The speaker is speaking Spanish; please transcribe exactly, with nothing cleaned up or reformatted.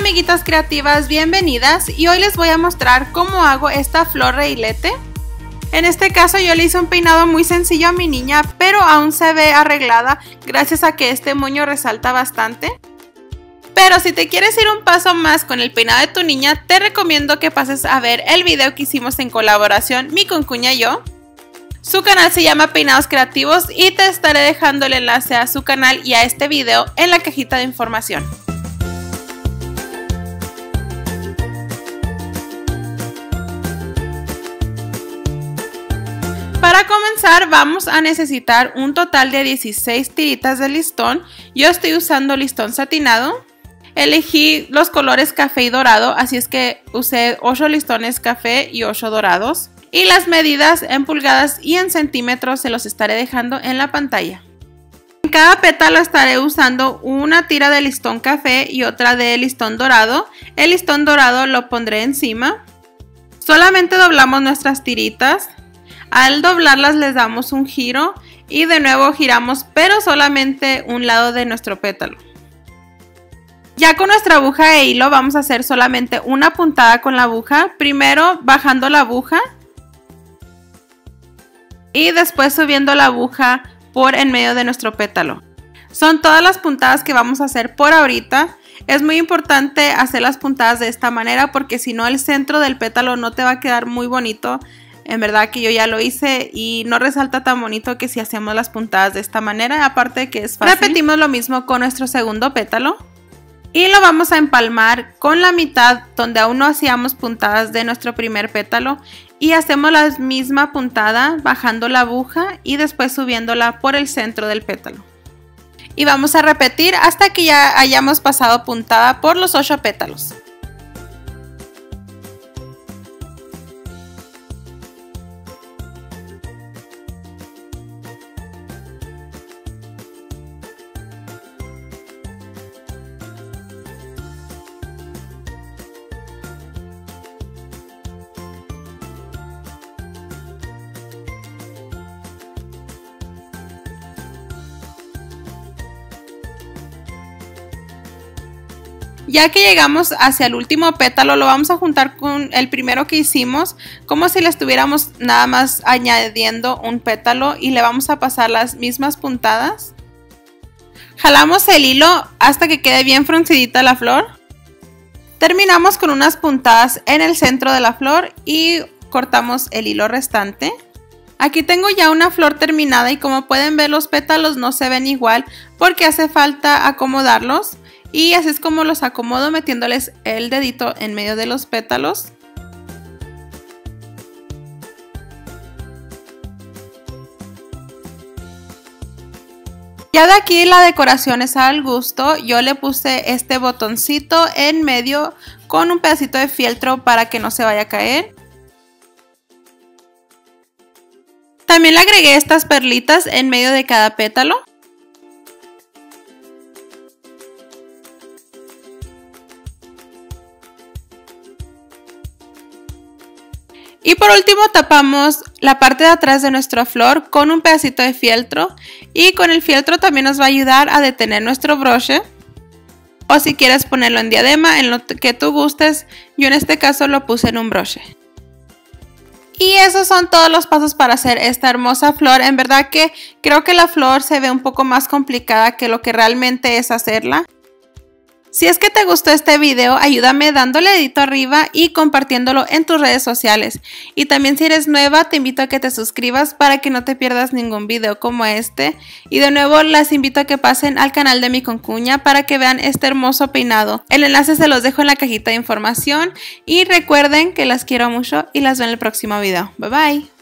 amiguitas creativas, bienvenidas, y hoy les voy a mostrar cómo hago esta flor rehilete. En este caso yo le hice un peinado muy sencillo a mi niña, pero aún se ve arreglada gracias a que este moño resalta bastante. Pero si te quieres ir un paso más con el peinado de tu niña, te recomiendo que pases a ver el video que hicimos en colaboración mi concuña y yo. Su canal se llama Peinados Creativos y te estaré dejando el enlace a su canal y a este video en la cajita de información. Para comenzar vamos a necesitar un total de dieciséis tiritas de listón. Yo estoy usando listón satinado. Elegí los colores café y dorado, así es que usé ocho listones café y ocho dorados. Y las medidas en pulgadas y en centímetros se los estaré dejando en la pantalla. En cada pétalo estaré usando una tira de listón café y otra de listón dorado. El listón dorado lo pondré encima. Solamente doblamos nuestras tiritas. Al doblarlas les damos un giro y de nuevo giramos, pero solamente un lado de nuestro pétalo. Ya con nuestra aguja e hilo vamos a hacer solamente una puntada con la aguja. Primero bajando la aguja y después subiendo la aguja por en medio de nuestro pétalo. Son todas las puntadas que vamos a hacer por ahorita. Es muy importante hacer las puntadas de esta manera porque si no el centro del pétalo no te va a quedar muy bonito. En verdad que yo ya lo hice y no resalta tan bonito que si hacemos las puntadas de esta manera, aparte de que es fácil. Repetimos lo mismo con nuestro segundo pétalo y lo vamos a empalmar con la mitad donde aún no hacíamos puntadas de nuestro primer pétalo. Y hacemos la misma puntada bajando la aguja y después subiéndola por el centro del pétalo. Y vamos a repetir hasta que ya hayamos pasado puntada por los ocho pétalos. Ya que llegamos hacia el último pétalo lo vamos a juntar con el primero que hicimos, como si le estuviéramos nada más añadiendo un pétalo, y le vamos a pasar las mismas puntadas. Jalamos el hilo hasta que quede bien fruncidita la flor. Terminamos con unas puntadas en el centro de la flor y cortamos el hilo restante. Aquí tengo ya una flor terminada y como pueden ver los pétalos no se ven igual porque hace falta acomodarlos. Y así es como los acomodo, metiéndoles el dedito en medio de los pétalos. Ya de aquí la decoración es al gusto. Yo le puse este botoncito en medio con un pedacito de fieltro para que no se vaya a caer. También le agregué estas perlitas en medio de cada pétalo. Y por último tapamos la parte de atrás de nuestra flor con un pedacito de fieltro, y con el fieltro también nos va a ayudar a detener nuestro broche, o si quieres ponerlo en diadema, en lo que tú gustes. Yo en este caso lo puse en un broche. Y esos son todos los pasos para hacer esta hermosa flor. En verdad que creo que la flor se ve un poco más complicada que lo que realmente es hacerla. Si es que te gustó este video, ayúdame dándole dedito arriba y compartiéndolo en tus redes sociales. Y también si eres nueva, te invito a que te suscribas para que no te pierdas ningún video como este. Y de nuevo, las invito a que pasen al canal de mi concuña para que vean este hermoso peinado. El enlace se los dejo en la cajita de información. Y recuerden que las quiero mucho y las veo en el próximo video. Bye bye.